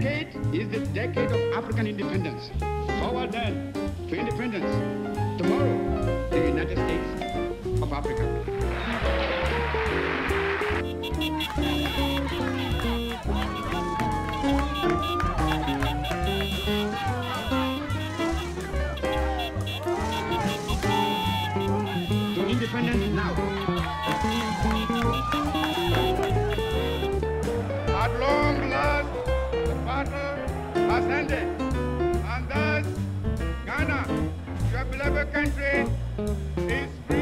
decade is the decade of African independence. Forward then to independence. Tomorrow, the United States of Africa. Now. At long last, the battle has ended, and thus Ghana, your beloved country, is free.